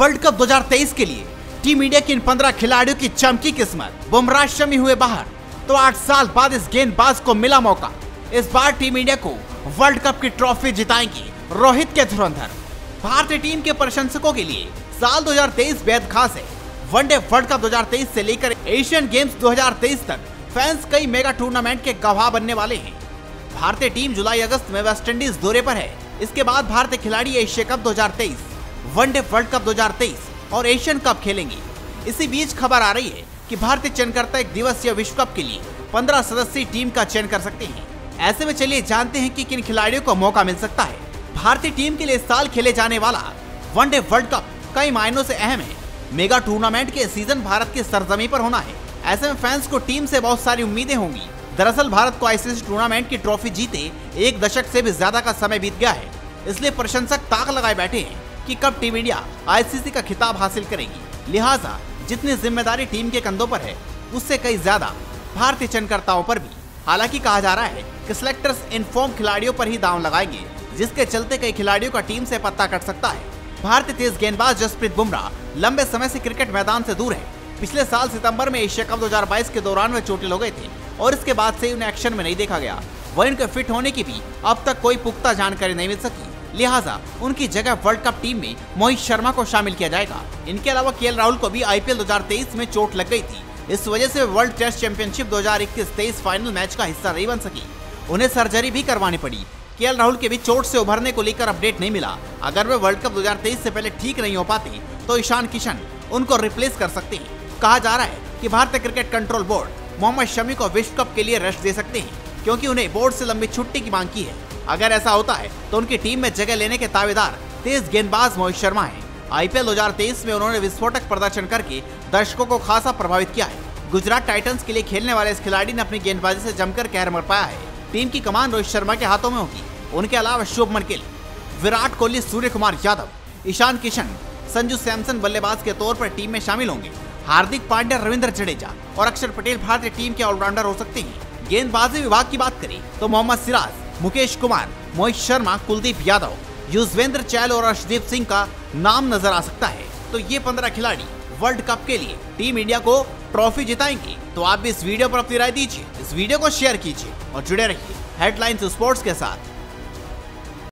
World cup 2023 के लिए team India के इन 15 खिलाड़ियों की चमकी किस्मत। बुमराह शमी हुए बाहर तो 8 साल बाद इस गेंदबाज को मिला मौका। इस बार टीम इंडिया को वर्ल्ड कप की ट्रॉफी जिताएंगी रोहित के धुरंधर। भारतीय टीम के प्रशंसकों के लिए साल 2023 बेहद खास है। वनडे वर्ल्ड कप 2023 से लेकर एशियन गेम्स 2023 तक फैंस कई मेगा टूर्नामेंट के गवाह बनने वाले हैं। भारतीय टीम जुलाई अगस्त में वेस्टइंडीज दौरे पर है। इसके बाद भारतीय खिलाड़ी Asia cup 2023, one day world cup 2023 और एशियन कप खेलेंगे। इसी बीच खबर आ रही है कि भारतीय चयनकर्ता एक दिवसीय विश्व कप के लिए 15 सदस्यीय टीम का चयन कर सकते हैं। ऐसे में चलिए जानते हैं कि किन खिलाड़ियों को मौका मिल सकता है। भारतीय टीम के लिए इस साल खेले जाने वाला वनडे वर्ल्ड कप कई मायनों से अहम है। मेगा टूर्नामेंट के सीजन भारत की सरजमी पर होना है। ऐसे में फैंस को टीम से बहुत सारी उम्मीदें होंगी। दरअसल भारत को आईसीसी टूर्नामेंट की ट्रॉफी जीते एक दशक से भी ज्यादा का समय बीत गया है, इसलिए प्रशंसक ताक लगाए बैठे हैं कि कब टीम इंडिया आईसीसी का खिताब हासिल करेगी। लिहाजा जितनी जिम्मेदारी टीम के कंधों पर है उससे कई ज्यादा भारतीय चयनकर्ताओं पर भी। हालांकि कहा जा रहा है कि सिलेक्टर्स इनफॉर्म खिलाड़ियों पर ही दांव लगाएंगे, जिसके चलते कई खिलाड़ियों का टीम से पत्ता कट सकता है। भारतीय तेज गेंदबाज जसप्रीत बुमराह लंबे समय से क्रिकेट मैदान से दूर है। पिछले साल सितंबर में एशिया कप 2022 के दौरान वे चोटिल हो गए थे और इसके बाद से उन्हें एक्शन में नहीं देखा गया। वहीं उनके फिट होने की भी अब तक कोई पुख्ता जानकारी नहीं मिल सकी। लिहाजा उनकी जगह वर्ल्ड कप टीम में मोहित शर्मा को शामिल किया जाएगा। इनके अलावा केएल राहुल को भी आईपीएल 2023 में चोट लग गई थी। इस वजह से world test championship 2021-23 final match का हिस्सा नहीं बन सकी। उन्हें सर्जरी भी करवानी पड़ी। केएल राहुल के भी चोट से उभरने को लेकर अपडेट नहीं मिला। अगर वे वर्ल्ड कप 2023 से पहले ठीक नहीं हो पाते तो ईशान किशन उनको रिप्लेस कर सकते हैं। कहा जा रहा है कि भारतीय cricket control board Mohammad Shami को विश्व कप के लिए रेस्ट दे सकते हैं, क्योंकि उन्हें बोर्ड से लंबी छुट्टी की मांग की है। अगर ऐसा होता है तो उनकी टीम में जगह लेने के दावेदार तेज गेंदबाज मोहित शर्मा है। आईपीएल 2023 में उन्होंने विस्फोटक प्रदर्शन करके दर्शकों को खासा प्रभावित किया है। गुजरात टाइटंस के लिए खेलने वाले इस खिलाड़ी ने अपनी गेंदबाजी से जमकर कहर मर पाया है। टीम की कमान रोहित शर्मा के हाथों में होगी। उनके अलावा शुभमन गिल, विराट कोहली, सूर्यकुमार यादव, ईशान किशन, संजू सैमसन बल्लेबाज के तौर पर टीम में शामिल होंगे। हार्दिक पांड्या, रविंद्र जडेजा और अक्षर पटेल भारतीय टीम के ऑलराउंडर हो सकते हैं। गेंदबाजी विभाग की बात करें तो मोहम्मद सिराज, मुकेश कुमार, मोहित शर्मा, कुलदीप यादव, युजवेंद्र चहल और अर्शदीप सिंह का नाम नजर आ सकता है। तो ये 15 खिलाड़ी वर्ल्ड कप के लिए टीम इंडिया को ट्रॉफी जिताएंगे। तो आप भी इस वीडियो पर अपनी राय दीजिए, इस वीडियो को शेयर कीजिए और जुड़े रहिए हेडलाइंस स्पोर्ट्स के साथ।